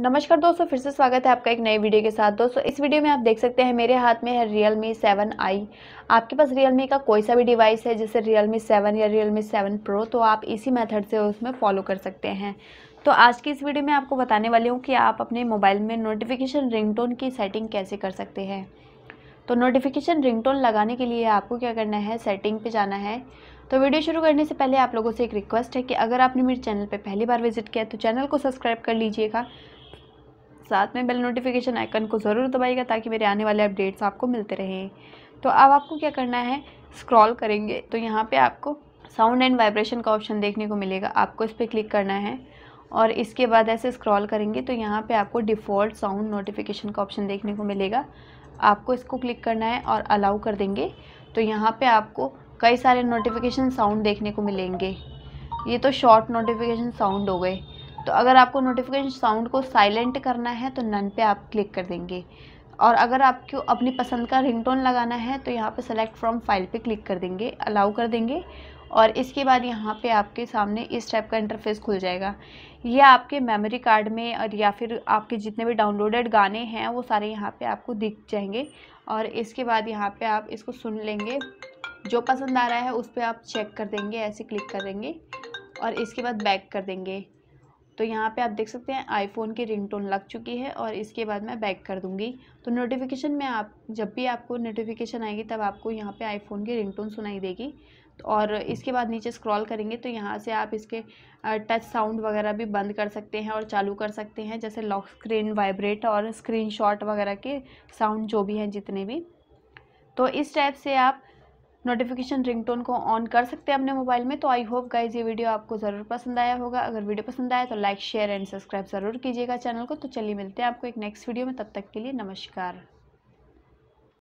नमस्कार दोस्तों, फिर से स्वागत है आपका एक नए वीडियो के साथ। दोस्तों इस वीडियो में आप देख सकते हैं मेरे हाथ में है Realme 7i। आपके पास Realme का कोई सा भी डिवाइस है जैसे Realme 7 या Realme 7 Pro, तो आप इसी मेथड से उसमें फॉलो कर सकते हैं। तो आज की इस वीडियो में आपको बताने वाली हूँ कि आप अपने मोबाइल में नोटिफिकेशन रिंगटोन की सेटिंग कैसे कर सकते हैं। तो नोटिफिकेशन रिंगटोन लगाने के लिए आपको क्या करना है, सेटिंग पे जाना है। तो वीडियो शुरू करने से पहले आप लोगों से एक रिक्वेस्ट है कि अगर आपने मेरे चैनल पे पहली बार विजिट किया तो चैनल को सब्सक्राइब कर लीजिएगा, साथ में बेल नोटिफिकेशन आइकन को ज़रूर दबाइएगा ताकि मेरे आने वाले अपडेट्स आपको मिलते रहें। तो अब आपको क्या करना है, स्क्रॉल करेंगे तो यहाँ पर आपको साउंड एंड वाइब्रेशन का ऑप्शन देखने को मिलेगा। आपको इस पर क्लिक करना है और इसके बाद ऐसे स्क्रॉल करेंगे तो यहाँ पे आपको डिफ़ॉल्ट साउंड नोटिफिकेशन का ऑप्शन देखने को मिलेगा। आपको इसको क्लिक करना है और अलाउ कर देंगे तो यहाँ पे आपको कई सारे नोटिफिकेशन साउंड देखने को मिलेंगे। ये तो शॉर्ट नोटिफिकेशन साउंड हो गए। तो अगर आपको नोटिफिकेशन साउंड को साइलेंट करना है तो नन पे आप क्लिक कर देंगे। और अगर आपको अपनी पसंद का रिंगटोन लगाना है तो यहाँ पे सेलेक्ट फ्रॉम फाइल पे क्लिक कर देंगे, अलाउ कर देंगे और इसके बाद यहाँ पे आपके सामने इस टाइप का इंटरफेस खुल जाएगा। ये आपके मेमोरी कार्ड में और या फिर आपके जितने भी डाउनलोडेड गाने हैं वो सारे यहाँ पे आपको दिख जाएंगे। और इसके बाद यहाँ पे आप इसको सुन लेंगे, जो पसंद आ रहा है उस पर आप चेक कर देंगे, ऐसे क्लिक कर देंगे और इसके बाद बैक कर देंगे। तो यहाँ पे आप देख सकते हैं आईफोन की रिंगटोन लग चुकी है और इसके बाद मैं बैक कर दूँगी। तो नोटिफिकेशन में आप जब भी आपको नोटिफिकेशन आएगी तब आपको यहाँ पे आईफोन की रिंगटोन सुनाई देगी। और इसके बाद नीचे स्क्रॉल करेंगे तो यहाँ से आप इसके टच साउंड वगैरह भी बंद कर सकते हैं और चालू कर सकते हैं, जैसे लॉक स्क्रीन, वाइब्रेट और स्क्रीनशॉट वगैरह के साउंड जो भी हैं जितने भी। तो इस टाइप से आप नोटिफिकेशन रिंगटोन को ऑन कर सकते हैं अपने मोबाइल में। तो आई होप गाइज ये वीडियो आपको ज़रूर पसंद आया होगा। अगर वीडियो पसंद आया तो लाइक, शेयर एंड सब्सक्राइब ज़रूर कीजिएगा चैनल को। तो चलिए मिलते हैं आपको एक नेक्स्ट वीडियो में, तब तक के लिए नमस्कार।